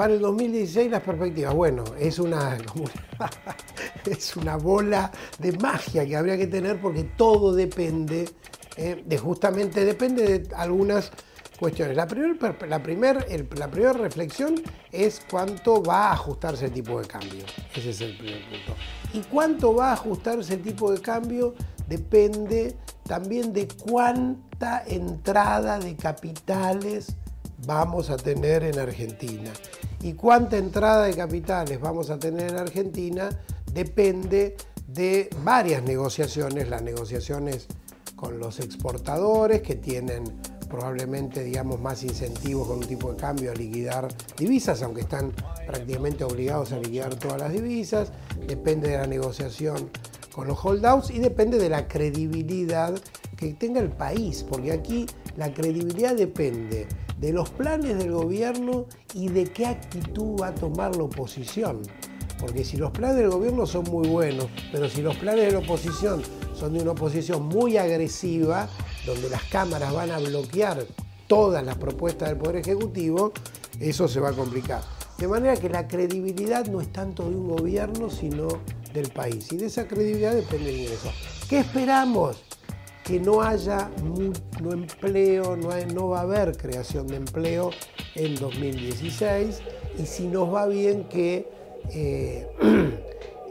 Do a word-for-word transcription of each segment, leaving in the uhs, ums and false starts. Para el dos mil dieciséis las perspectivas, bueno, es una, como una, es una bola de magia que habría que tener porque todo depende, eh, de justamente depende de algunas cuestiones. La primera la primer, la primer reflexión es cuánto va a ajustarse el tipo de cambio. Ese es el primer punto. Y cuánto va a ajustarse el tipo de cambio depende también de cuánta entrada de capitales vamos a tener en Argentina. Y cuánta entrada de capitales vamos a tener en Argentina depende de varias negociaciones, las negociaciones con los exportadores que tienen probablemente, digamos, más incentivos con un tipo de cambio a liquidar divisas, aunque están prácticamente obligados a liquidar todas las divisas, depende de la negociación con los holdouts y depende de la credibilidad que tenga el país, porque aquí la credibilidad depende de los planes del gobierno y de qué actitud va a tomar la oposición, porque si los planes del gobierno son muy buenos, pero si los planes de la oposición son de una oposición muy agresiva, donde las cámaras van a bloquear todas las propuestas del Poder Ejecutivo, eso se va a complicar. De manera que la credibilidad no es tanto de un gobierno, sino del país. Y de esa credibilidad depende el ingreso. ¿Qué esperamos? Que no haya no empleo, no, hay, no va a haber creación de empleo en dos mil dieciséis. Y si nos va bien, que eh,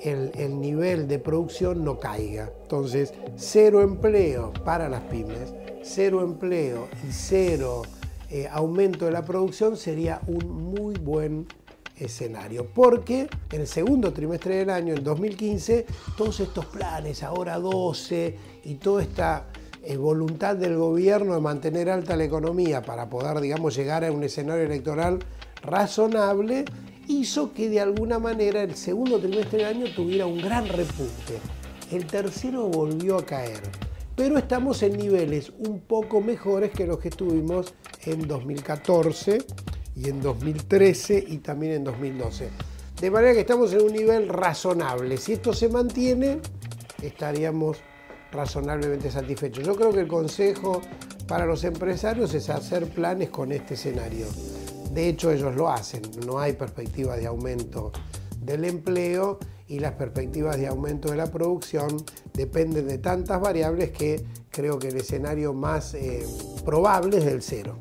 El, el nivel de producción no caiga. Entonces, cero empleo para las pymes, cero empleo y cero eh, aumento de la producción sería un muy buen escenario, porque en el segundo trimestre del año, en dos mil quince, todos estos planes, ahora doce, y toda esta eh, voluntad del gobierno de mantener alta la economía para poder, digamos, llegar a un escenario electoral razonable, hizo que de alguna manera el segundo trimestre del año tuviera un gran repunte. El tercero volvió a caer, pero estamos en niveles un poco mejores que los que estuvimos en dos mil catorce y en dos mil trece y también en dos mil doce. De manera que estamos en un nivel razonable. Si esto se mantiene, estaríamos razonablemente satisfechos. Yo creo que el consejo para los empresarios es hacer planes con este escenario. De hecho, ellos lo hacen, no hay perspectiva de aumento del empleo y las perspectivas de aumento de la producción dependen de tantas variables que creo que el escenario más eh, probable es del cero.